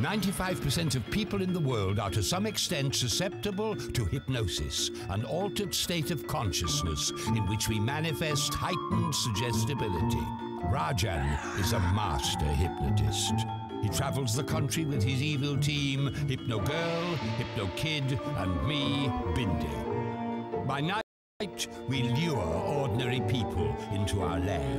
95% of people in the world are to some extent susceptible to hypnosis, an altered state of consciousness in which we manifest heightened suggestibility. Rajan is a master hypnotist. He travels the country with his evil team, Hypno Girl, Hypno Kid, and me, Bindi. By night, we lure ordinary people into our lair.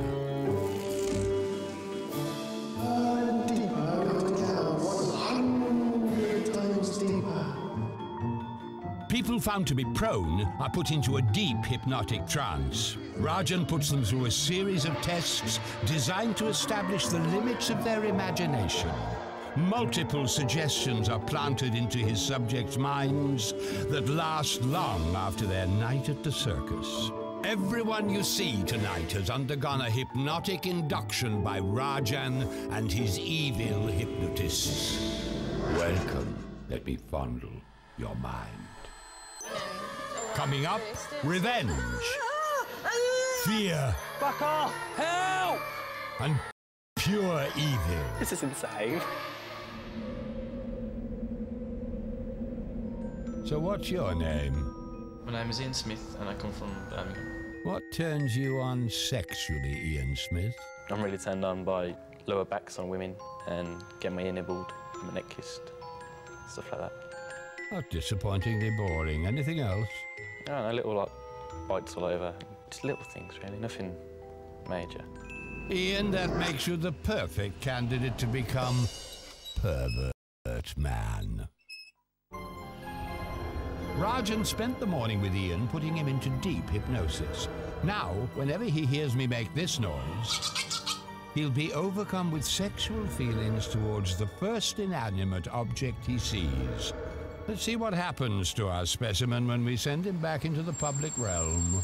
People found to be prone are put into a deep hypnotic trance. Rajan puts them through a series of tests designed to establish the limits of their imagination. Multiple suggestions are planted into his subjects' minds that last long after their night at the circus. Everyone you see tonight has undergone a hypnotic induction by Rajan and his evil hypnotists. Welcome. Let me fondle your mind. Coming up, revenge, fear, fuck off, help, and pure evil. This is insane. So what's your name? My name is Ian Smith and I come from Birmingham. What turns you on sexually, Ian Smith? I'm really turned on by lower backs on women and getting my ear nibbled, and my neck kissed, stuff like that. Not disappointingly boring. Anything else? I don't know, little, like, bites all over. Just little things, really, nothing major. Ian, that makes you the perfect candidate to become Pervert Man. Rajan spent the morning with Ian, putting him into deep hypnosis. Now, whenever he hears me make this noise, he'll be overcome with sexual feelings towards the first inanimate object he sees. Let's see what happens to our specimen when we send him back into the public realm.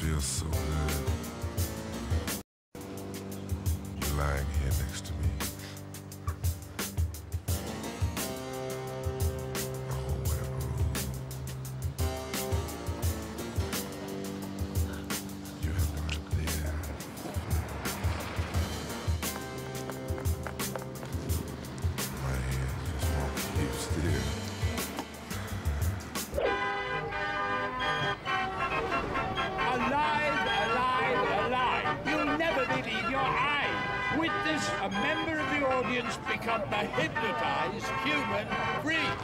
Feels so good. You're lying here next to me. Witness a member of the audience become the hypnotized human freak.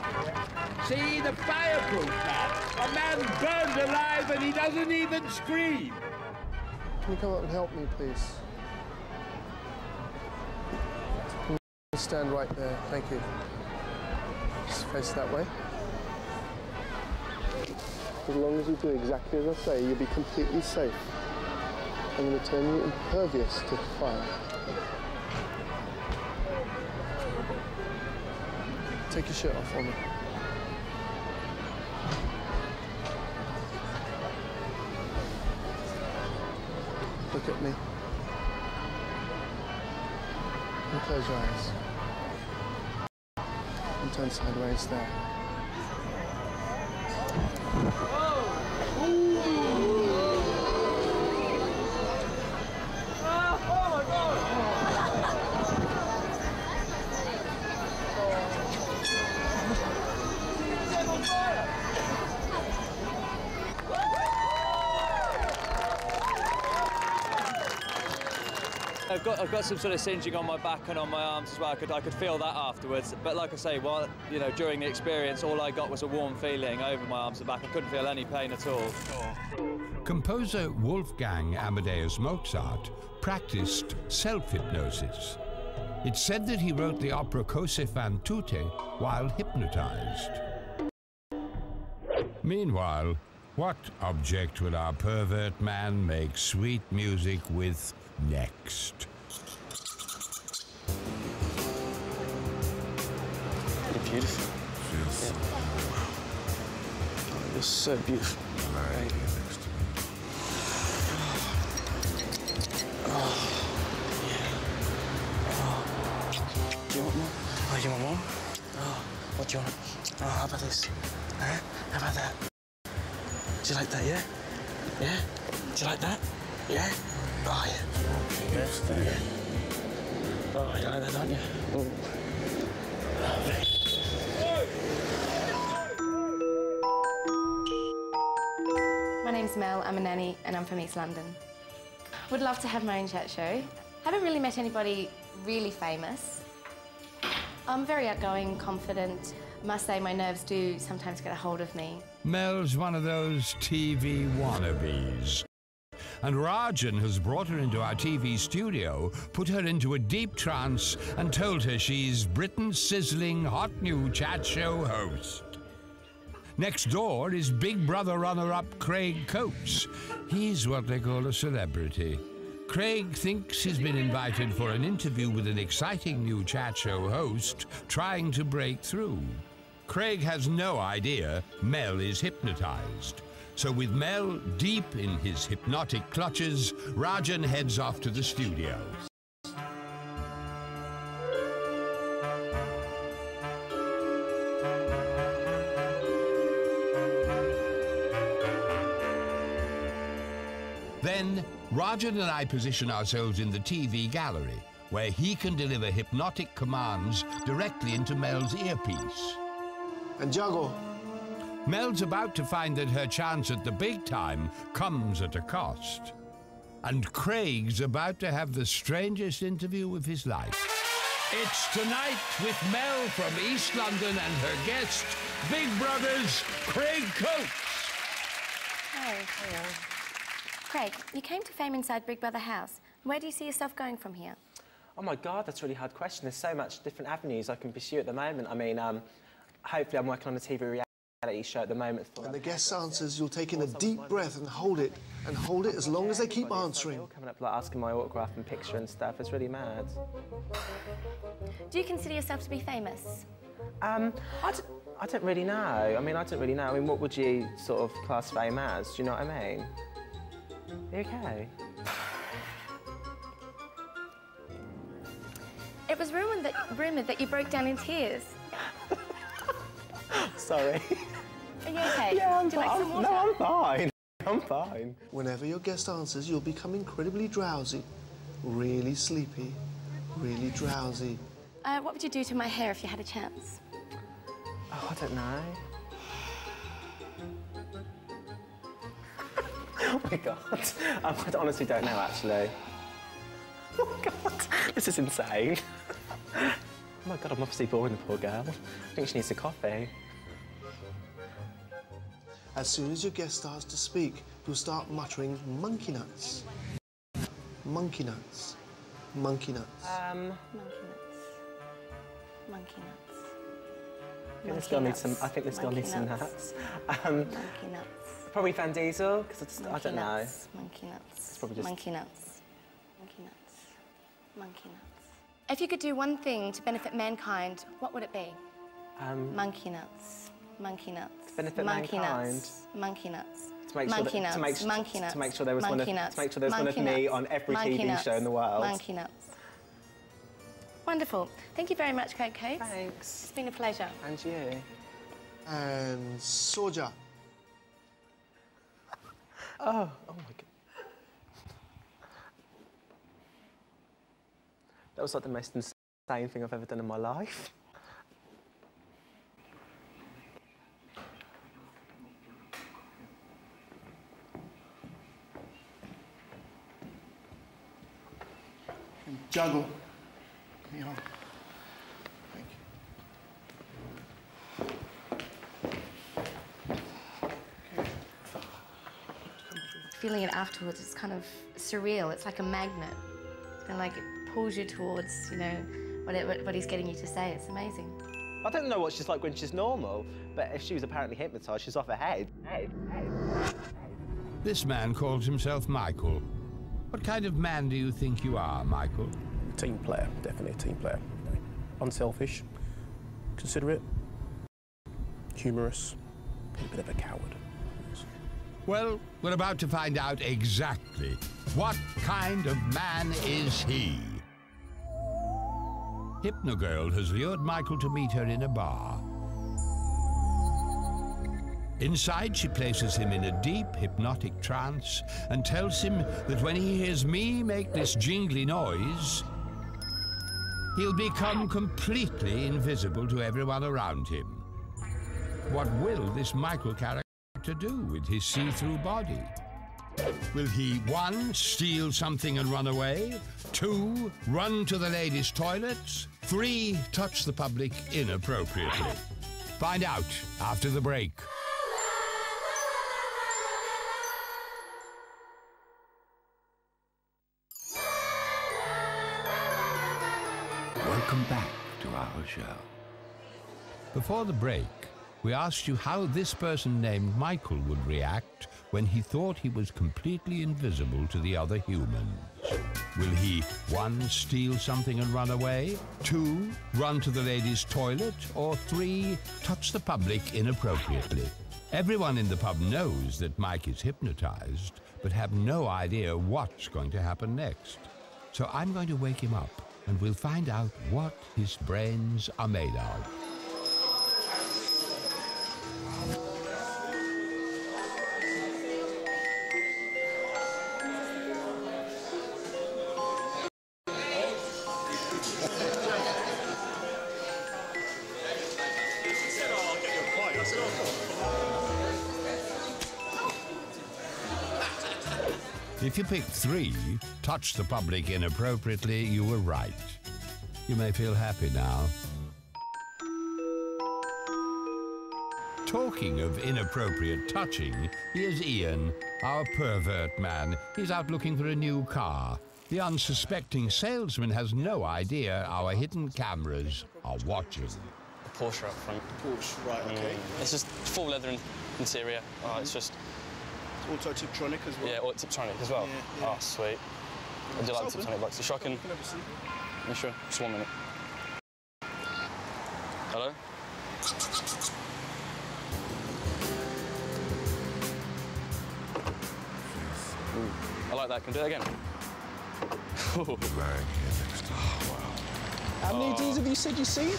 See, the fireproof man, a man burned alive and he doesn't even scream. Can you come up and help me, please? Can you stand right there? Thank you. Just face that way. As long as you do exactly as I say, you'll be completely safe. I'm going to turn you impervious to fire. Take your shirt off for me. Look at me. And close your eyes. And turn sideways there. Whoa. Ooh. I've got some sort of singeing on my back and on my arms as well. I could feel that afterwards. But like I say, while, you know, during the experience, all I got was a warm feeling over my arms and back. I couldn't feel any pain at all. Composer Wolfgang Amadeus Mozart practiced self-hypnosis. It's said that he wrote the opera Così fan tutte while hypnotized. Meanwhile, what object will our pervert man make sweet music with next? You're beautiful. Feels so good. You're so beautiful. Right here next to me. Oh, yeah. Oh. Do you want more? Oh, you want more? Oh, what do you want? Oh, how about this? Huh? How about that? Do you like that, yeah? Yeah? Do you like that? Yeah? Oh, yeah. Yes, do you? Oh, you like that, don't you? Ooh. Lovely. My name's Mel, I'm a nanny, and I'm from East London. Would love to have my own chat show. Haven't really met anybody really famous. I'm very outgoing, confident. I must say my nerves do sometimes get a hold of me. Mel's one of those TV wannabes. And Rajan has brought her into our TV studio, put her into a deep trance, and told her she's Britain's sizzling hot new chat show host. Next door is Big Brother runner-up Craig Coates. He's what they call a celebrity. Craig thinks he's been invited for an interview with an exciting new chat show host trying to break through. Craig has no idea Mel is hypnotized. So with Mel deep in his hypnotic clutches, Rajan heads off to the studio. Then, Rajan and I position ourselves in the TV gallery, where he can deliver hypnotic commands directly into Mel's earpiece. And juggle. Mel's about to find that her chance at the big time comes at a cost. And Craig's about to have the strangest interview of his life. It's tonight with Mel from East London and her guest, Big Brother's Craig Coates. Hi, hello. Craig, you came to fame inside Big Brother House. Where do you see yourself going from here? Oh my God, that's a really hard question. There's so much different avenues I can pursue at the moment. I mean, hopefully I'm working on a TV reality show at the moment. When the guest answers, you'll take in a deep breath and hold it as long as they keep answering. Coming up, like, asking my autograph and picture and stuff. It's really mad. Do you consider yourself to be famous? I don't really know. I mean, what would you sort of class fame as? Do you know what I mean? Okay. It was rumoured that you broke down in tears. Sorry. Are you okay? Yeah, I'm fine. No, I'm fine. I'm fine. Whenever your guest answers, you'll become incredibly drowsy. Really sleepy. Really drowsy. What would you do to my hair if you had a chance? Oh, I don't know. Oh my God. I honestly don't know, actually. Oh my God. This is insane. Oh my God, I'm obviously boring the poor girl. I think she needs a coffee. As soon as your guest starts to speak, you'll start muttering monkey nuts. Monkey nuts. Monkey nuts. Monkey nuts. Monkey nuts. I think this girl needs some, nuts. Monkey nuts. Probably Van Diesel, because I don't know. Monkey nuts. Monkey nuts. Monkey nuts. Monkey nuts. If you could do one thing to benefit mankind, what would it be? Monkey nuts. Monkey nuts. To benefit mankind. Monkey nuts. Monkey nuts. Monkey nuts. To make sure there was one of me on every TV show in the world. Monkey nuts. Wonderful. Thank you very much, Craig Coates. Thanks. It's been a pleasure. And you. And Soja. Oh, oh my God. That was like the most insane thing I've ever done in my life. And juggle. Thank you. Feeling it afterwards, it's kind of surreal. It's like a magnet, and like it pulls you towards, you know, what he's getting you to say. It's amazing. I don't know what she's like when she's normal, but if she was apparently hypnotised, she's off her head. This man calls himself Michael. What kind of man do you think you are, Michael? A team player, definitely a team player. Unselfish, considerate, humorous, a bit of a coward. Well, we're about to find out exactly what kind of man is he. Hypnogirl has lured Michael to meet her in a bar. Inside, she places him in a deep, hypnotic trance and tells him that when he hears me make this jingly noise, he'll become completely invisible to everyone around him. What will this Michael character do with his see-through body? Will he, 1, steal something and run away, 2, run to the ladies' toilets, 3, touch the public inappropriately? Find out after the break. Welcome back to our show. Before the break, we asked you how this person named Michael would react when he thought he was completely invisible to the other humans. Will he, 1, steal something and run away, 2, run to the ladies' toilet, or 3, touch the public inappropriately? Everyone in the pub knows that Mike is hypnotized, but have no idea what's going to happen next. So I'm going to wake him up, and we'll find out what his brains are made of. If you picked 3, touch the public inappropriately, you were right. You may feel happy now. Talking of inappropriate touching, here's Ian, our pervert man. He's out looking for a new car. The unsuspecting salesman has no idea our hidden cameras are watching. The Porsche up front. The Porsche, right, okay. It's just full leather interior. It's just... Auto-tiptronic as well? Yeah, or tiptronic as well. Yeah, yeah. Oh, sweet. I do like the tiptronic box. The shocking. Can I have a seat? You sure? Just 1 minute. Hello? Ooh. I like that. Can I do that again? Wow. How many D's have you said you see?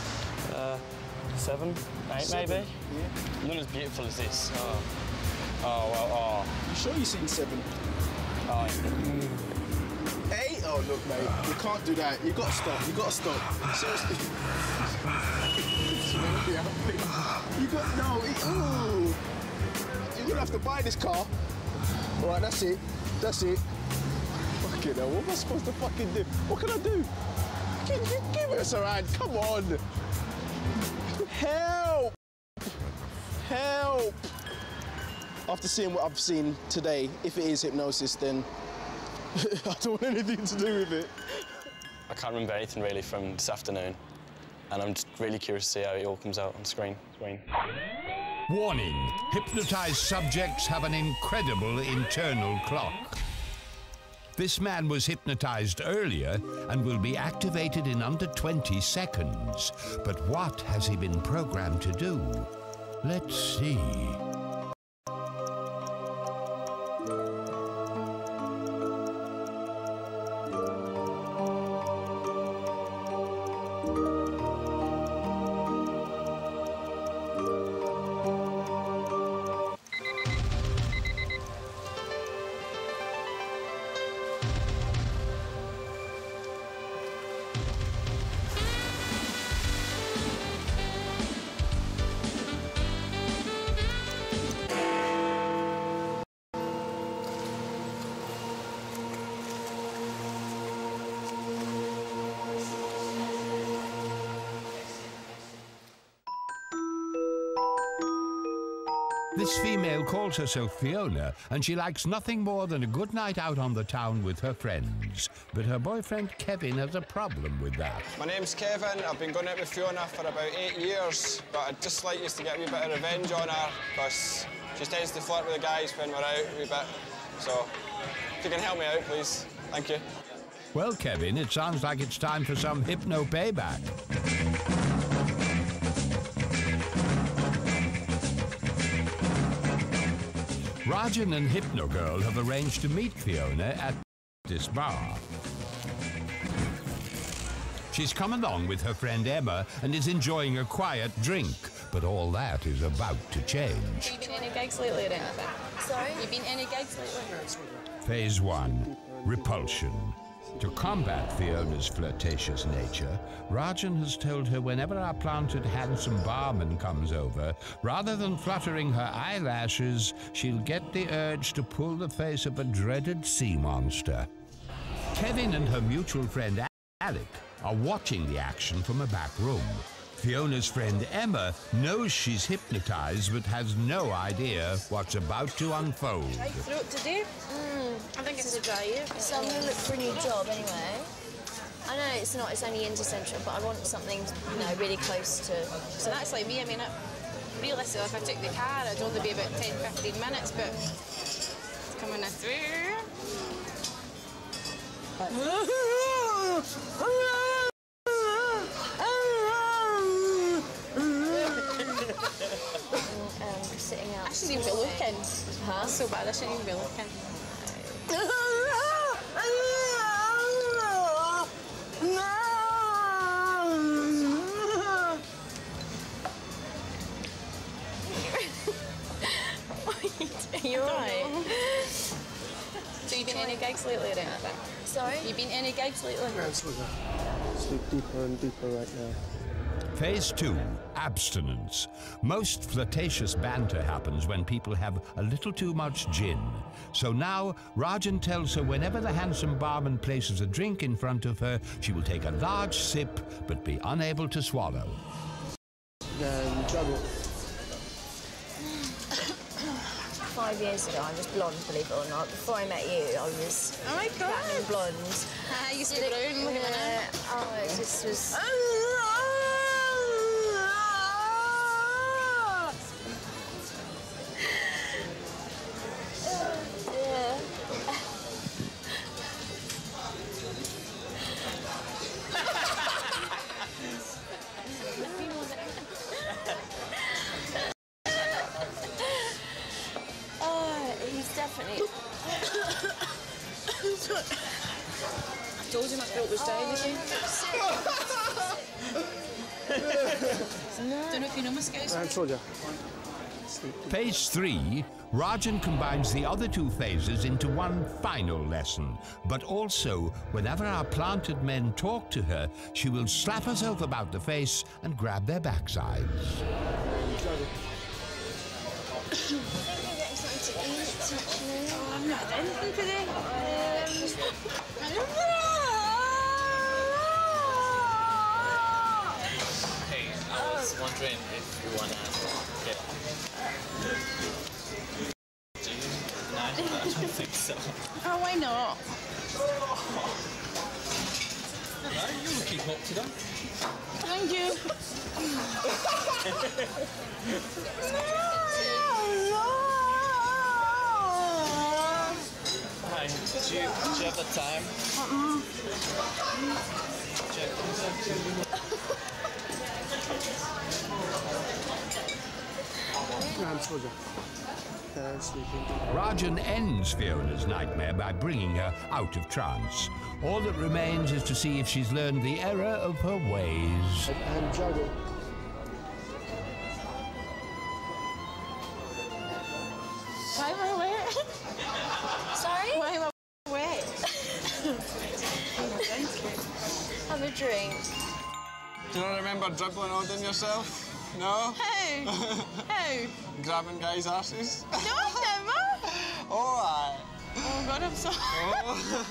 7, 8 maybe. Yeah. None as beautiful as this. Oh. Oh, well, oh. You sure you've seen 7? Oh, yeah. 8? Oh, look, mate, you can't do that. You've got to stop. You've got to stop. Seriously. You've got... No, it... Ooh. You're going to have to buy this car. All right, that's it. That's it. Fucking hell, what am I supposed to fucking do? What can I do? Give us a hand. Come on. Help! Help! After seeing what I've seen today, if it is hypnosis, then I don't want anything to do with it. I can't remember anything really from this afternoon, and I'm just really curious to see how it all comes out on screen. Warning, hypnotized subjects have an incredible internal clock. This man was hypnotized earlier and will be activated in under 20 seconds. But what has he been programmed to do? Let's see. This female calls herself Fiona, and she likes nothing more than a good night out on the town with her friends. But her boyfriend, Kevin, has a problem with that. My name's Kevin. I've been going out with Fiona for about 8 years, but I'd just like us to get a wee bit of revenge on her, because she tends to flirt with the guys when we're out a wee bit. So, if you can help me out, please. Thank you. Well, Kevin, it sounds like it's time for some hypno payback. Rajan and Hypno Girl have arranged to meet Fiona at this bar. She's come along with her friend Emma and is enjoying a quiet drink, But all that is about to change. Have you been any gigs lately or anything? Sorry? Have you been any gigs lately? Phase one, repulsion. To combat Fiona's flirtatious nature, Rajan has told her whenever our planted handsome barman comes over, rather than fluttering her eyelashes, she'll get the urge to pull the face of a dreaded sea monster. Kevin and her mutual friend Alec are watching the action from a back room. Fiona's friend Emma knows she's hypnotized but has no idea what's about to unfold. Dry throat today? I think it's a dry year. So I'm going to look for a new job anyway. I know it's not, it's only intercentral, but I want something, you know, really close to... So that's like me, I mean, realistically, if I took the car, it'd only be about 10-15 minutes, but it's coming through. Sitting out. I shouldn't even be looking. Huh? So bad, I shouldn't even be looking. Are you alright? So you been any gigs lately or anything? Sorry? You been any gigs lately? Sleep deeper and deeper right now. Phase two, abstinence. Most flirtatious banter happens when people have a little too much gin. So now, Rajan tells her whenever the handsome barman places a drink in front of her, she will take a large sip, but be unable to swallow. Trouble. 5 years ago, I was blonde, believe it or not. Before I met you, I was platinum blonde. I used to be brown, look at that. Oh, it just was... I told you my throat was down again. No. Don't know if you know my scouts. I told you. Phase three, Rajan combines the other two phases into one final lesson. But also, whenever our planted men talk to her, she will slap herself about the face and grab their backsides. I think I'm getting something to eat. I'm not at anything today. Hey, I was wondering if you want to get... Do you? No, I don't think so. Oh, why not? Hello, you're looking hot today. Thank you. Did you have a time? Rajan ends Fiona's nightmare by bringing her out of trance. All that remains is to see if she's learned the error of her ways. I'm juggling. Drink. Do you not remember juggling odd on yourself? No? Hey! Hey! Grabbing guys' asses? No, never! Oh, aye. Oh, God, I'm sorry. Oh.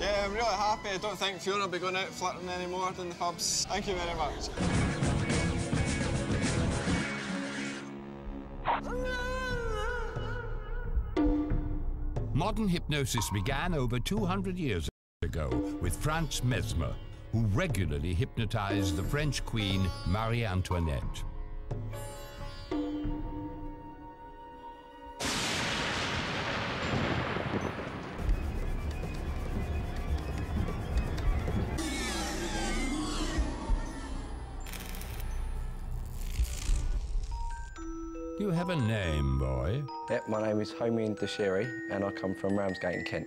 Yeah, I'm really happy. I don't think Fiona will be going out flirting anymore than the pubs. Thank you very much. Modern hypnosis began over 200 years ago. With Franz Mesmer, who regularly hypnotized the French Queen Marie Antoinette. Do you have a name, boy? Yep, my name is Homian Deshiri, and I come from Ramsgate in Kent.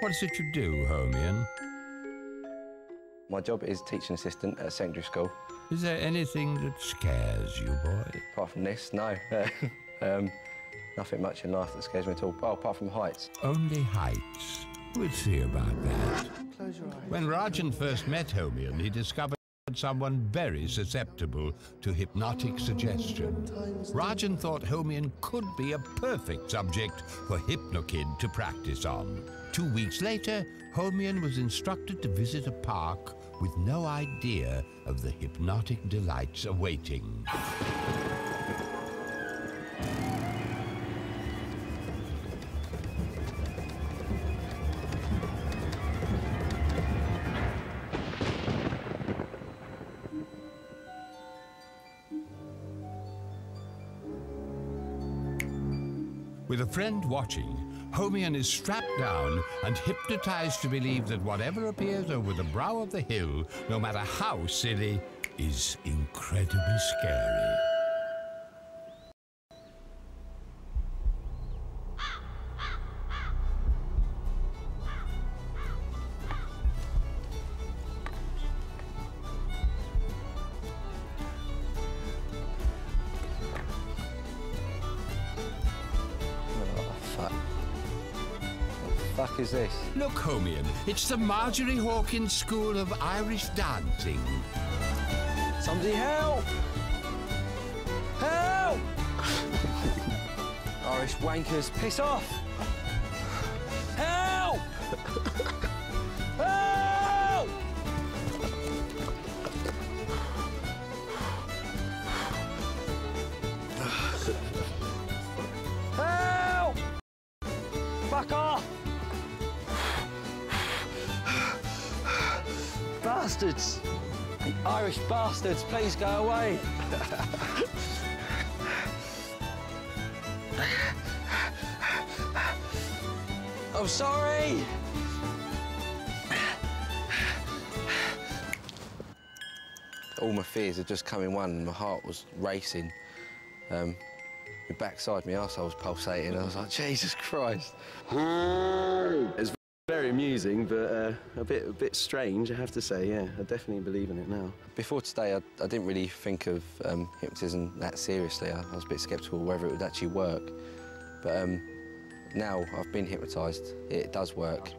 What is it you do, Homian? My job is teaching assistant at a secondary school. Is there anything that scares you, boy? Apart from this, no. Nothing much in life that scares me at all. Oh, apart from heights. Only heights. We'll see about that. Close your eyes. When Rajan first met Homian, he discovered someone very susceptible to hypnotic suggestion. Rajan thought Homian could be a perfect subject for HypnoKid to practice on. 2 weeks later, Homian was instructed to visit a park with no idea of the hypnotic delights awaiting. With a friend watching, Homian is strapped down and hypnotized to believe that whatever appears over the brow of the hill, no matter how silly, is incredibly scary. Is this? Look, Homian, it's the Marjorie Hawkins School of Irish Dancing. Somebody help! Help! Irish wankers, piss off! Help! Help! Help! Fuck off! Bastards! The Irish bastards, please go away! I'm sorry! All my fears had just come in one and my heart was racing. My backside, my arsehole was pulsating. I was like, Jesus Christ! It's very amusing, but a bit strange, I have to say, yeah. I definitely believe in it now. Before today, I didn't really think of hypnotism that seriously. I was a bit sceptical whether it would actually work. But now I've been hypnotised, it does work.